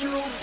you.